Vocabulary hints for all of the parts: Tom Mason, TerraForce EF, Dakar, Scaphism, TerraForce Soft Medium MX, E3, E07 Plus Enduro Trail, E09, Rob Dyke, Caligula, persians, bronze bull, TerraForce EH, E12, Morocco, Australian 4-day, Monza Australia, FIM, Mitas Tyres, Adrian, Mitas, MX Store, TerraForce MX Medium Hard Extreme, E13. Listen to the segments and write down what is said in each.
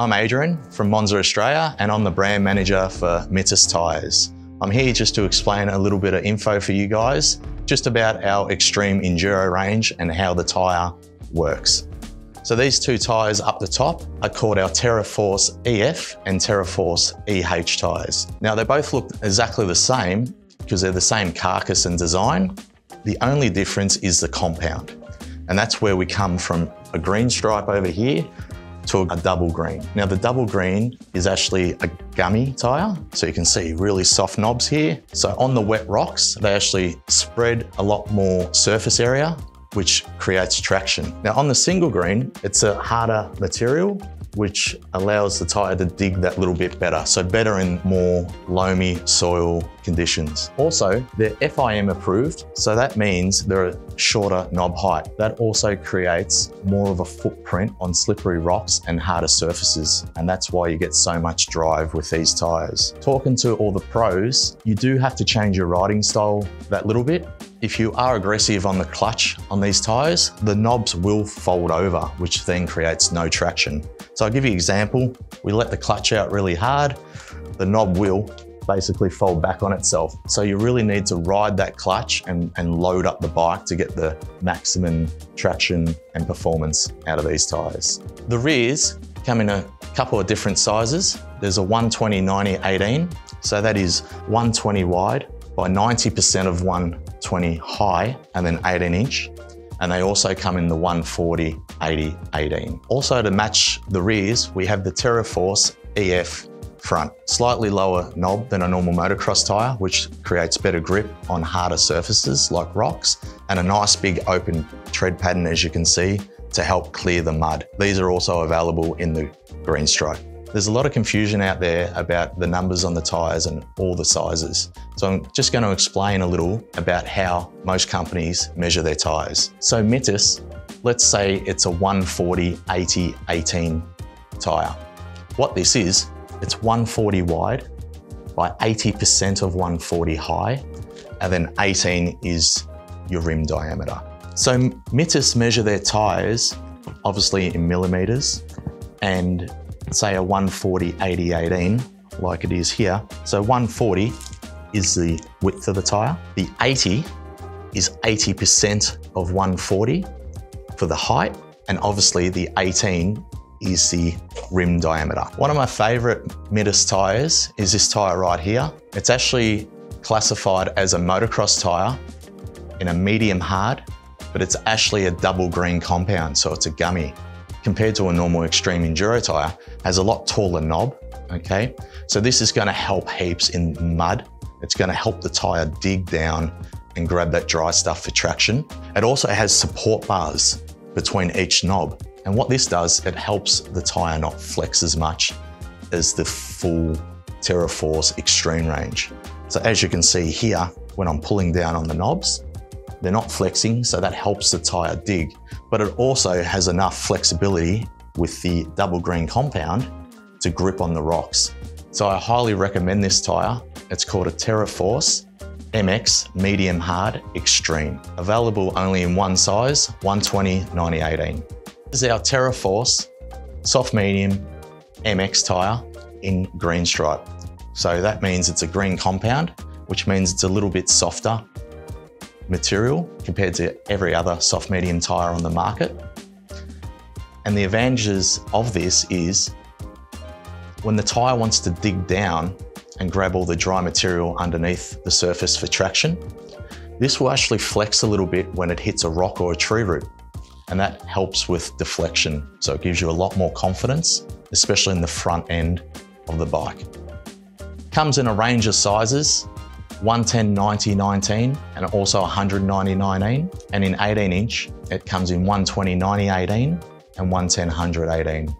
I'm Adrian from Monza Australia and I'm the brand manager for Mitas Tyres. I'm here just to explain a little bit of info for you guys just about our extreme enduro range and how the tyre works. So these two tyres up the top are called our TerraForce EF and TerraForce EH tyres. Now they both look exactly the same because they're the same carcass and design. The only difference is the compound. And that's where we come from a green stripe over here to a double green. Now the double green is actually a gummy tyre. So you can see really soft knobs here. So on the wet rocks, they actually spread a lot more surface area, which creates traction. Now on the single green, it's a harder material, which allows the tyre to dig that little bit better. So better in more loamy soil conditions. Also, they're FIM approved, so that means they're a shorter knob height. That also creates more of a footprint on slippery rocks and harder surfaces. And that's why you get so much drive with these tyres. Talking to all the pros, you do have to change your riding style that little bit. If you are aggressive on the clutch on these tyres, the knobs will fold over, which then creates no traction. So I'll give you an example. We let the clutch out really hard, the knob will basically fold back on itself. So you really need to ride that clutch and load up the bike to get the maximum traction and performance out of these tyres. The rears come in a couple of different sizes. There's a 120/90/18, so that is 120 wide by 90% of 120 high and then 18-inch. And they also come in the 140/80/18. Also to match the rears, we have the TerraForce EF front. Slightly lower knob than a normal motocross tyre, which creates better grip on harder surfaces like rocks, and a nice big open tread pattern, as you can see, to help clear the mud. These are also available in the green stripe. There's a lot of confusion out there about the numbers on the tyres and all the sizes. So I'm just going to explain a little about how most companies measure their tyres. So Mitas, let's say it's a 140/80/18 tyre. What this is, it's 140 wide by 80% of 140 high, and then 18 is your rim diameter. So Mitas measure their tyres, obviously in millimetres, and say a 140/80/18, like it is here. So 140 is the width of the tyre. The 80 is 80% of 140 for the height. And obviously the 18 is the rim diameter. One of my favorite Mitas tyres is this tyre right here. It's actually classified as a motocross tyre in a medium hard, but it's actually a double green compound. So it's a gummy. Compared to a normal extreme enduro tyre, has a lot taller knob, okay? So this is gonna help heaps in mud. It's gonna help the tyre dig down and grab that dry stuff for traction. It also has support bars between each knob. And what this does, it helps the tyre not flex as much as the full TerraForce Extreme range. So as you can see here, when I'm pulling down on the knobs, they're not flexing, so that helps the tyre dig, but it also has enough flexibility with the double green compound to grip on the rocks. So I highly recommend this tyre. It's called a TerraForce MX Medium Hard Extreme, available only in one size, 120/90/18. This is our TerraForce Soft Medium MX tyre in green stripe. So that means it's a green compound, which means it's a little bit softer material compared to every other soft medium tyre on the market. And the advantages of this is when the tyre wants to dig down and grab all the dry material underneath the surface for traction, this will actually flex a little bit when it hits a rock or a tree root. And that helps with deflection. So it gives you a lot more confidence, especially in the front end of the bike. Comes in a range of sizes, 110/90/19 and also 190/19, and in 18-inch it comes in 120/90/18 and 110/100/18.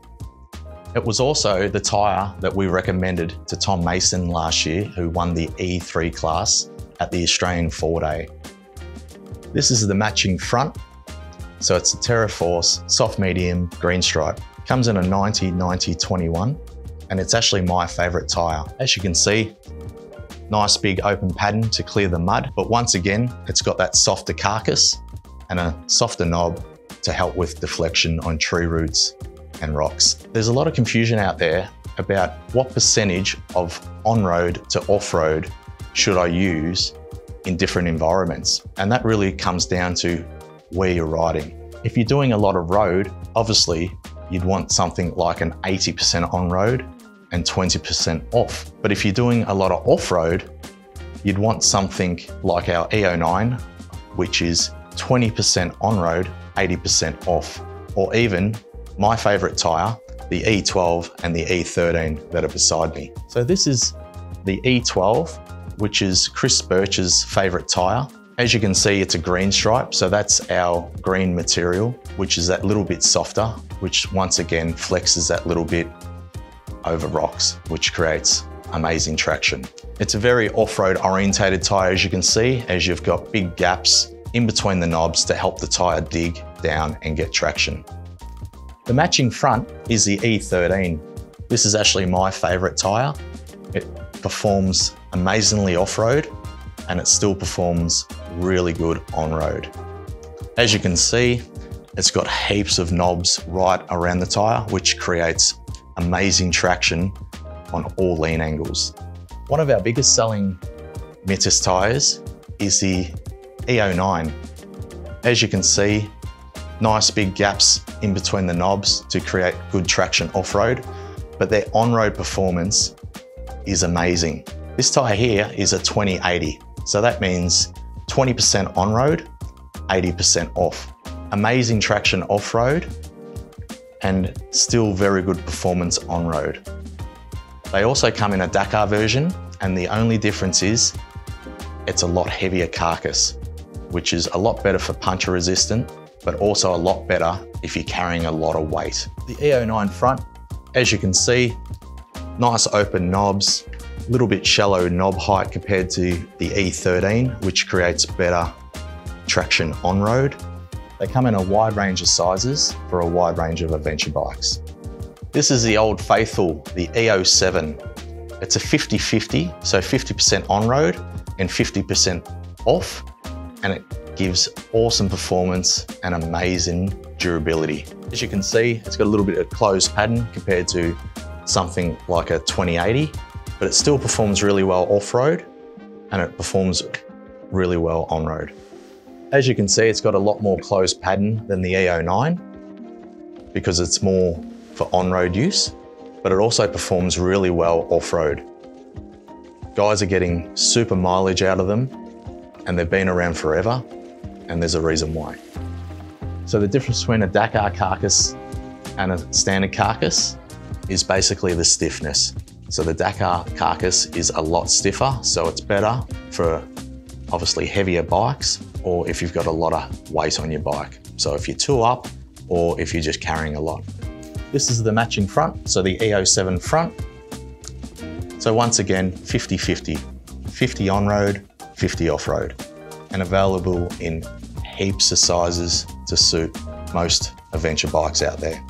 It was also the tyre that we recommended to Tom Mason last year, who won the E3 class at the Australian 4-day. This is the matching front, so it's the TerraForce Soft Medium Green Stripe. Comes in a 90/90/21 and it's actually my favourite tyre. As you can see, nice big open pattern to clear the mud. But once again, it's got that softer carcass and a softer knob to help with deflection on tree roots and rocks. There's a lot of confusion out there about what percentage of on-road to off-road should I use in different environments. And that really comes down to where you're riding. If you're doing a lot of road, obviously you'd want something like an 80% on-road and 20% off. But if you're doing a lot of off-road, you'd want something like our E09, which is 20% on-road, 80% off, or even my favorite tire, the E12 and the E13 that are beside me. So this is the E12, which is Chris Birch's favorite tire. As you can see, it's a green stripe. So that's our green material, which is that little bit softer, which once again flexes that little bit over rocks, which creates amazing traction. It's a very off-road orientated tire, as you can see, as you've got big gaps in between the knobs to help the tire dig down and get traction. The matching front is the E13. This is actually my favorite tire. It performs amazingly off-road and it still performs really good on-road. As you can see, it's got heaps of knobs right around the tire, which creates amazing traction on all lean angles. One of our biggest selling Mitas tyres is the E09. As you can see, nice big gaps in between the knobs to create good traction off-road, but their on-road performance is amazing. This tyre here is a 20/80, so that means 20% on-road, 80% off. Amazing traction off-road and still very good performance on-road. They also come in a Dakar version, and the only difference is it's a lot heavier carcass, which is a lot better for puncture resistant, but also a lot better if you're carrying a lot of weight. The E09 front, as you can see, nice open knobs, a little bit shallow knob height compared to the E13, which creates better traction on-road. They come in a wide range of sizes for a wide range of adventure bikes. This is the old faithful, the E07. It's a 50-50, so 50% on-road and 50% off, and it gives awesome performance and amazing durability. As you can see, it's got a little bit of closed padding compared to something like a 20/80, but it still performs really well off-road and it performs really well on-road. As you can see, it's got a lot more closed padding than the E09 because it's more for on-road use, but it also performs really well off-road. Guys are getting super mileage out of them and they've been around forever, and there's a reason why. So the difference between a Dakar carcass and a standard carcass is basically the stiffness. So the Dakar carcass is a lot stiffer, so it's better for obviously heavier bikes or if you've got a lot of weight on your bike. So if you're two up or if you're just carrying a lot. This is the matching front, so the E07 front. So once again, 50-50. 50 on-road, 50 off-road, and available in heaps of sizes to suit most adventure bikes out there.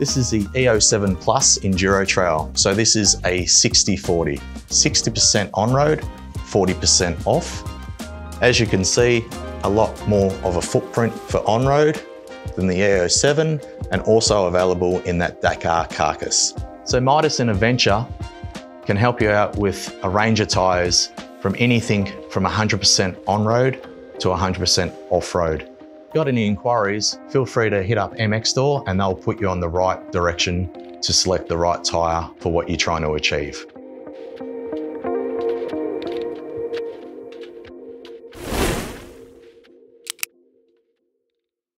This is the E07 Plus Enduro Trail. So this is a 60-40. 60% on-road, 40% off. As you can see, a lot more of a footprint for on-road than the E07, and also available in that Dakar carcass. So Mitas and Adventure can help you out with a range of tyres from anything from 100% on-road to 100% off-road. If you've got any inquiries, feel free to hit up MX Store and they'll put you on the right direction to select the right tyre for what you're trying to achieve.